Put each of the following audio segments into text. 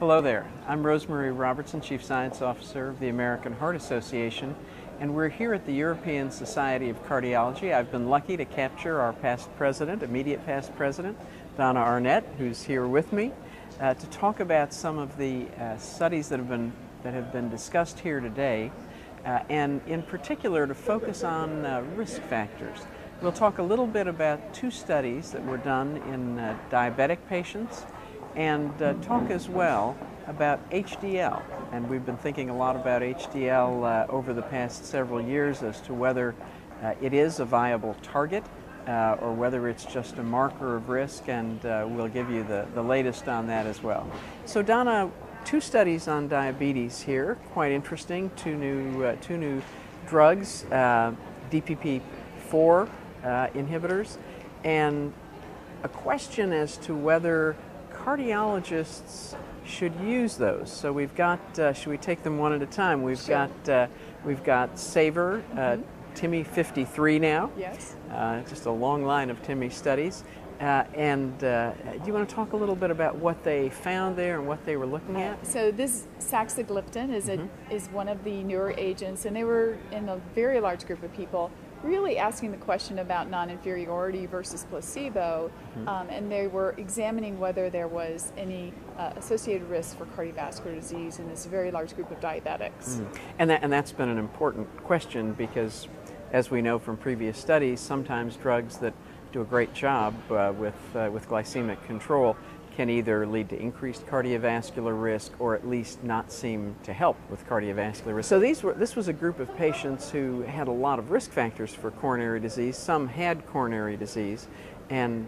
Hello there, I'm Rosemarie Robertson, Chief Science Officer of the American Heart Association, and we're here at the European Society of Cardiology. I've been lucky to capture our past president, immediate past president, Donna Arnett, who's here with me, to talk about some of the studies that have been discussed here today, and in particular to focus on risk factors. We'll talk a little bit about two studies that were done in diabetic patients, and talk as well about HDL. And we've been thinking a lot about HDL over the past several years as to whether it is a viable target or whether it's just a marker of risk, and we'll give you the latest on that as well. So Donna, two studies on diabetes here, quite interesting, two new drugs, DPP4 inhibitors, and a question as to whether cardiologists should use those. So we've got, should we take them one at a time? We've sure. got we've got SAVOR TIMI 53 now. Yes. Just a long line of TIMI studies. And do you want to talk a little bit about what they found there and what they were looking at? So this saxagliptin is is one of the newer agents, and they were in a very large group of people really asking the question about non-inferiority versus placebo, and they were examining whether there was any associated risk for cardiovascular disease in this very large group of diabetics. And that's been an important question because, as we know from previous studies, sometimes drugs that do a great job with glycemic control can either lead to increased cardiovascular risk or at least not seem to help with cardiovascular risk. So this was a group of patients who had a lot of risk factors for coronary disease. Some had coronary disease, and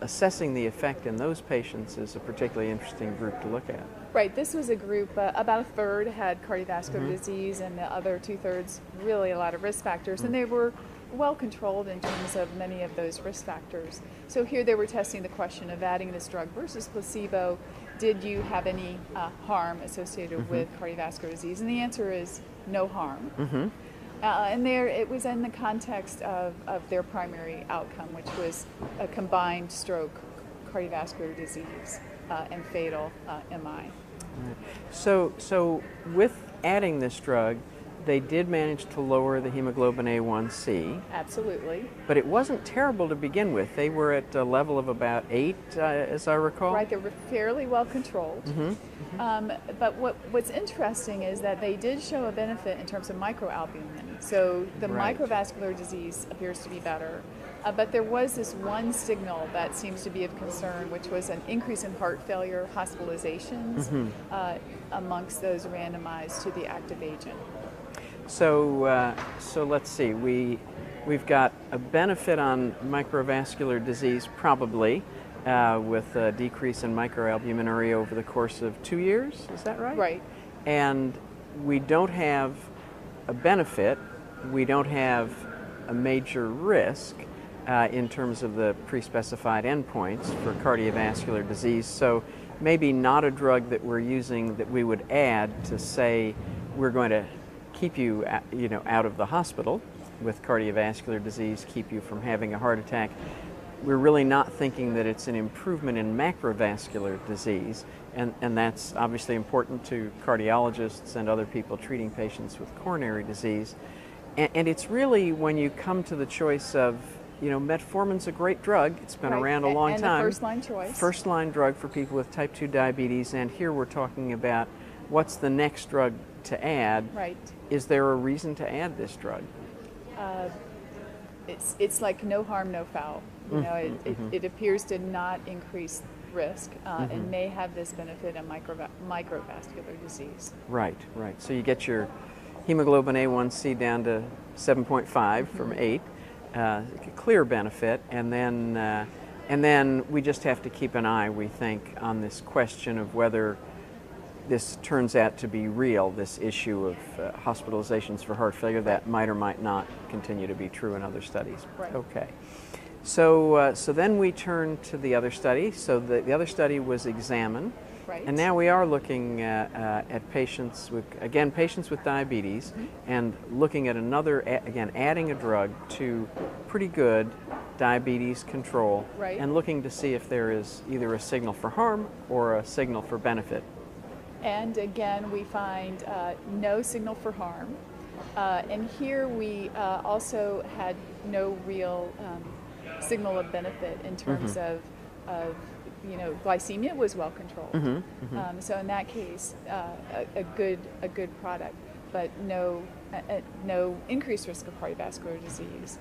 assessing the effect in those patients is a particularly interesting group to look at. Right, this was a group, about a third had cardiovascular disease and the other two-thirds really a lot of risk factors, and they were well controlled in terms of many of those risk factors. So here they were testing the question of adding this drug versus placebo. Did you have any harm associated with cardiovascular disease? And the answer is no harm. And there it was in the context of their primary outcome, which was a combined stroke, cardiovascular disease, and fatal MI. So with adding this drug, they did manage to lower the hemoglobin A1C. Absolutely. But it wasn't terrible to begin with. They were at a level of about 8, as I recall. Right, they were fairly well controlled. But what's interesting is that they did show a benefit in terms of microalbumin. So the microvascular disease appears to be better. But there was this one signal that seems to be of concern, which was an increase in heart failure hospitalizations amongst those randomized to the active agent. So, so let's see, we've got a benefit on microvascular disease probably with a decrease in microalbuminuria over the course of 2 years, is that right? Right. And we don't have a benefit, we don't have a major risk in terms of the pre-specified endpoints for cardiovascular disease, so maybe not a drug that we're using that we would add to say we're going to keep you, out of the hospital with cardiovascular disease, keep you from having a heart attack. We're really not thinking that it's an improvement in macrovascular disease, and that's obviously important to cardiologists and other people treating patients with coronary disease. And it's really when you come to the choice of, metformin's a great drug. It's been around a long time. And the first-line choice. First-line drug for people with type 2 diabetes, and here we're talking about what's the next drug to add. Right. Is there a reason to add this drug? It's like no harm, no foul. It appears to not increase risk and may have this benefit in microvascular disease. Right. So you get your hemoglobin A1C down to 7.5 from 8, clear benefit, and then we just have to keep an eye, we think, on this question of whether this turns out to be real, this issue of hospitalizations for heart failure, that might or might not continue to be true in other studies. Right. Okay. So then we turn to the other study. So the other study was EXAMINE. Right. And now we are looking at patients with, again, patients with diabetes and looking at another, again, adding a drug to pretty good diabetes control and looking to see if there is either a signal for harm or a signal for benefit. And again, we find no signal for harm. And here we also had no real signal of benefit in terms of glycemia was well controlled. So in that case, a good product, but no increased risk of cardiovascular disease.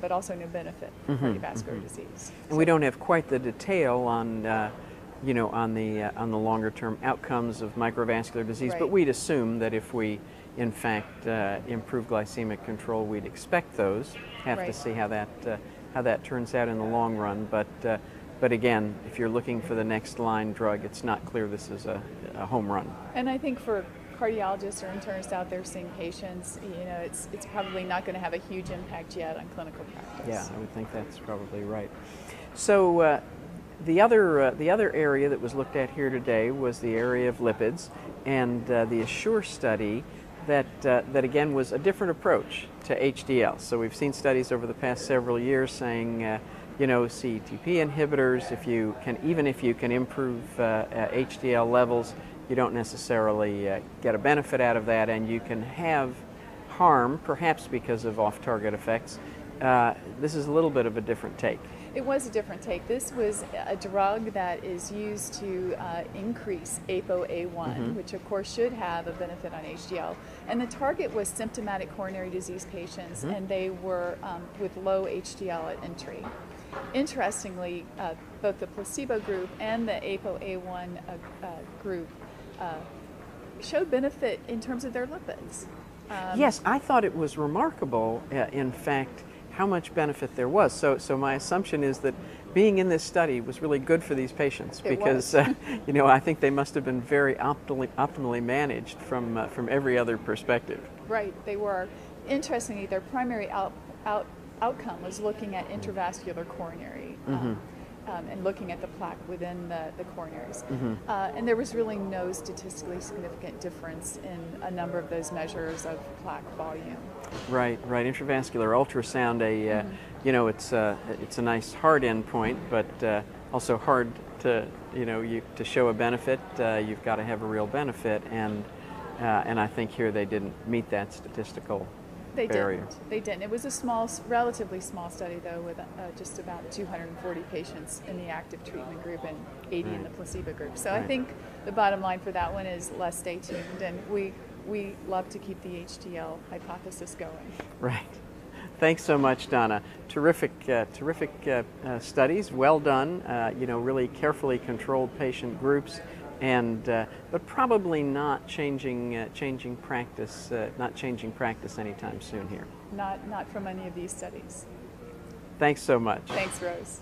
But also no benefit from cardiovascular disease. And so we don't have quite the detail on, on the longer term outcomes of microvascular disease. Right. But we'd assume that if we, in fact, improve glycemic control, we'd expect those. Have to see how that turns out in the long run. But again, if you're looking for the next line drug, it's not clear this is a home run. And I think for cardiologists or internists out there seeing patients, it's probably not going to have a huge impact yet on clinical practice. Yeah, I would think that's probably right. So the other area that was looked at here today was the area of lipids, and the Assure study that again was a different approach to HDL. So we've seen studies over the past several years saying, CETP inhibitors, even if you can improve HDL levels, you don't necessarily get a benefit out of that, and you can have harm, perhaps because of off-target effects. This is a little bit of a different take. It was a different take. This was a drug that is used to increase ApoA1, which of course should have a benefit on HDL. And the target was symptomatic coronary disease patients, and they were with low HDL at entry. Interestingly, both the placebo group and the ApoA1 group showed benefit in terms of their lipids. Yes, I thought it was remarkable, in fact, how much benefit there was. So my assumption is that being in this study was really good for these patients, because I think they must have been very optimally managed from every other perspective. Right, they were. Interestingly, their primary outcome was looking at intravascular coronary and looking at the plaque within the coronaries. And there was really no statistically significant difference in a number of those measures of plaque volume. Right. Intravascular ultrasound, it's a nice hard endpoint, but also hard to show a benefit. You've got to have a real benefit, and I think here they didn't meet that statistical. They didn't. It was a relatively small study, though, with just about 240 patients in the active treatment group and 80 in the placebo group. So I think the bottom line for that one is let's stay tuned, and we love to keep the HDL hypothesis going. Right. Thanks so much, Donna. Terrific studies. Well done. Really carefully controlled patient groups. And but probably not changing practice anytime soon here. Not from any of these studies. Thanks so much. Thanks, Rose.